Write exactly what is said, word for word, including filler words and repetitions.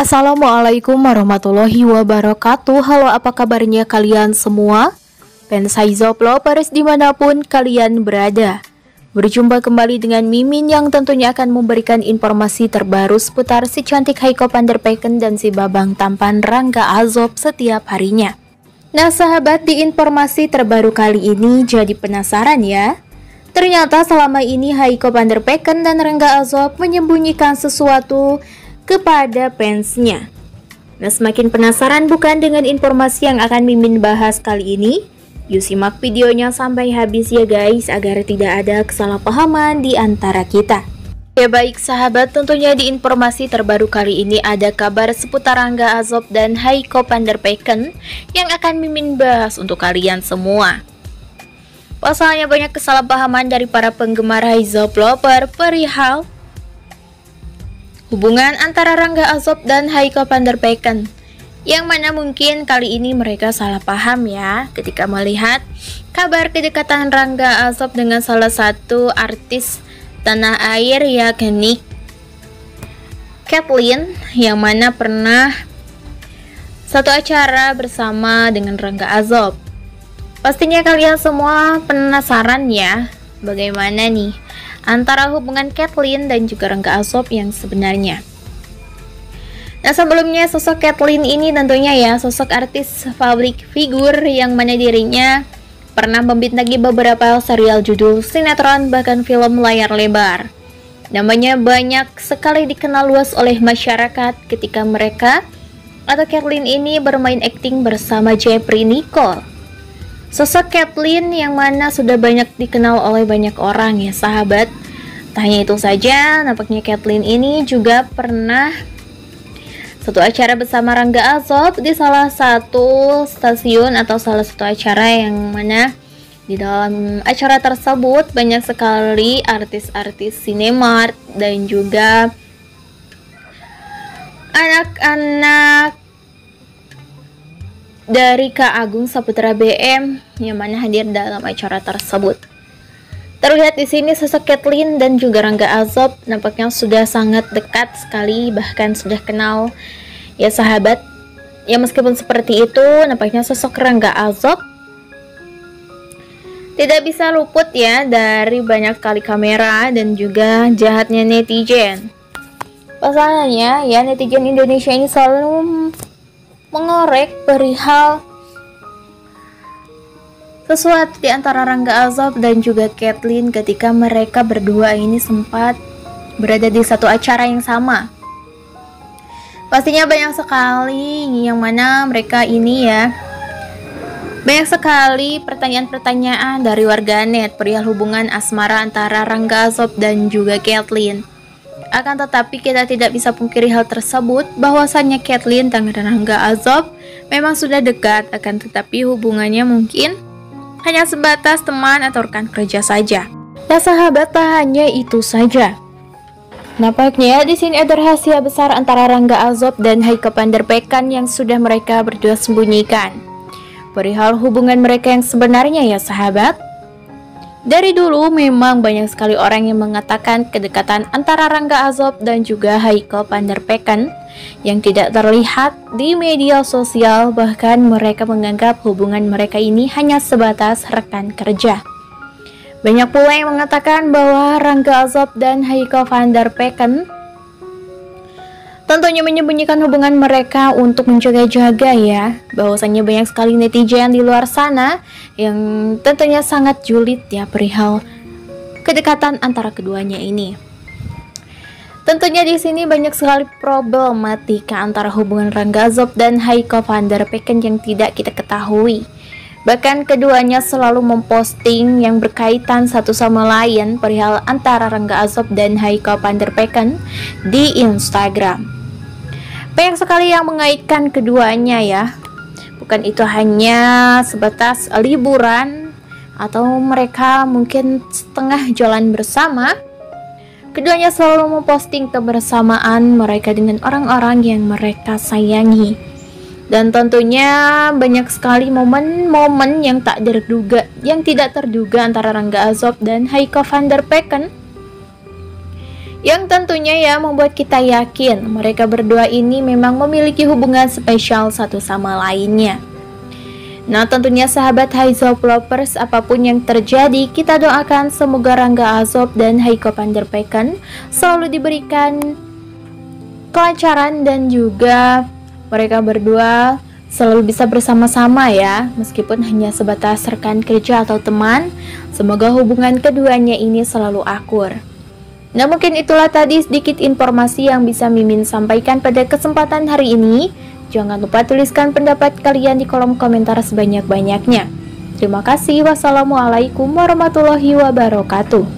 Assalamualaikum warahmatullahi wabarakatuh. Halo, apa kabarnya kalian semua? Fans Haizof lovers dimanapun kalian berada, berjumpa kembali dengan Mimin yang tentunya akan memberikan informasi terbaru seputar si cantik Haico Van der Veken dan si babang tampan Rangga Azof setiap harinya. Nah sahabat, di informasi terbaru kali ini jadi penasaran ya? Ternyata selama ini Haico Van der Veken dan Rangga Azof menyembunyikan sesuatu kepada fansnya. Nah semakin penasaran bukan dengan informasi yang akan Mimin bahas kali ini? Yuk simak videonya sampai habis ya guys, agar tidak ada kesalahpahaman di antara kita. Ya baik sahabat, tentunya di informasi terbaru kali ini ada kabar seputar Rangga Azof dan Haico Van der Veken yang akan Mimin bahas untuk kalian semua. Pasalnya banyak kesalahpahaman dari para penggemar Haizof lover perihal hubungan antara Rangga Azof dan Haico Van der Veken, yang mana mungkin kali ini mereka salah paham ya ketika melihat kabar kedekatan Rangga Azof dengan salah satu artis tanah air yakni Kathleen, yang mana pernah satu acara bersama dengan Rangga Azof. Pastinya kalian semua penasaran ya, bagaimana nih antara hubungan Kathleen dan juga Rangga Azof yang sebenarnya. Nah sebelumnya, sosok Kathleen ini tentunya ya sosok artis public figure yang mana dirinya pernah membintangi beberapa serial, judul, sinetron, bahkan film layar lebar. Namanya banyak sekali dikenal luas oleh masyarakat ketika mereka atau Kathleen ini bermain akting bersama Jeffrey Nicole. Sosok Kathleen yang mana sudah banyak dikenal oleh banyak orang ya sahabat. Tak hanya itu saja, nampaknya Kathleen ini juga pernah satu acara bersama Rangga Azof di salah satu stasiun atau salah satu acara yang mana di dalam acara tersebut banyak sekali artis-artis Cinemart dan juga anak-anak dari K A Agung Saputra B M yang mana hadir dalam acara tersebut. Terlihat di sini sosok Kathleen dan juga Rangga Azof nampaknya sudah sangat dekat sekali, bahkan sudah kenal ya sahabat. Ya meskipun seperti itu, nampaknya sosok Rangga Azof tidak bisa luput ya dari banyak kali kamera dan juga jahatnya netizen. Pasalnya ya netizen Indonesia ini selalu mengorek perihal sesuatu di antara Rangga Azof dan juga Kathleen ketika mereka berdua ini sempat berada di satu acara yang sama. Pastinya banyak sekali yang mana mereka ini ya banyak sekali pertanyaan-pertanyaan dari warganet perihal hubungan asmara antara Rangga Azof dan juga Kathleen. Akan tetapi kita tidak bisa pungkiri hal tersebut bahwasannya Kathleen dan Rangga Azof memang sudah dekat, akan tetapi hubungannya mungkin hanya sebatas teman atau rekan kerja saja. Nah sahabat, tak hanya itu saja, nampaknya di sini ada rahasia besar antara Rangga Azof dan Haico Van der Veken yang sudah mereka berdua sembunyikan perihal hubungan mereka yang sebenarnya ya sahabat. Dari dulu memang banyak sekali orang yang mengatakan kedekatan antara Rangga Azof dan juga Haico Van der Veken yang tidak terlihat di media sosial, bahkan mereka menganggap hubungan mereka ini hanya sebatas rekan kerja. Banyak pula yang mengatakan bahwa Rangga Azof dan Haico Van der Veken tentunya menyembunyikan hubungan mereka untuk menjaga-jaga ya. Bahwasanya banyak sekali netizen di luar sana yang tentunya sangat julid ya perihal kedekatan antara keduanya ini. Tentunya di sini banyak sekali problematika antara hubungan Rangga Azof dan Haico Van der Veken yang tidak kita ketahui. Bahkan keduanya selalu memposting yang berkaitan satu sama lain perihal antara Rangga Azof dan Haico Van der Veken di Instagram. Banyak sekali yang mengaitkan keduanya ya. Bukan itu hanya sebatas liburan atau mereka mungkin setengah jalan bersama, keduanya selalu memposting kebersamaan mereka dengan orang-orang yang mereka sayangi. Dan tentunya banyak sekali momen-momen yang tak terduga, yang tidak terduga antara Rangga Azof dan Haico Van der Veken yang tentunya ya membuat kita yakin mereka berdua ini memang memiliki hubungan spesial satu sama lainnya. Nah tentunya sahabat Haizofers, apapun yang terjadi, kita doakan semoga Rangga Azof dan Haico Van der Veken selalu diberikan kelancaran dan juga mereka berdua selalu bisa bersama-sama ya, meskipun hanya sebatas rekan kerja atau teman. Semoga hubungan keduanya ini selalu akur. Nah mungkin itulah tadi sedikit informasi yang bisa Mimin sampaikan pada kesempatan hari ini. Jangan lupa tuliskan pendapat kalian di kolom komentar sebanyak-banyaknya. Terima kasih. Wassalamualaikum warahmatullahi wabarakatuh.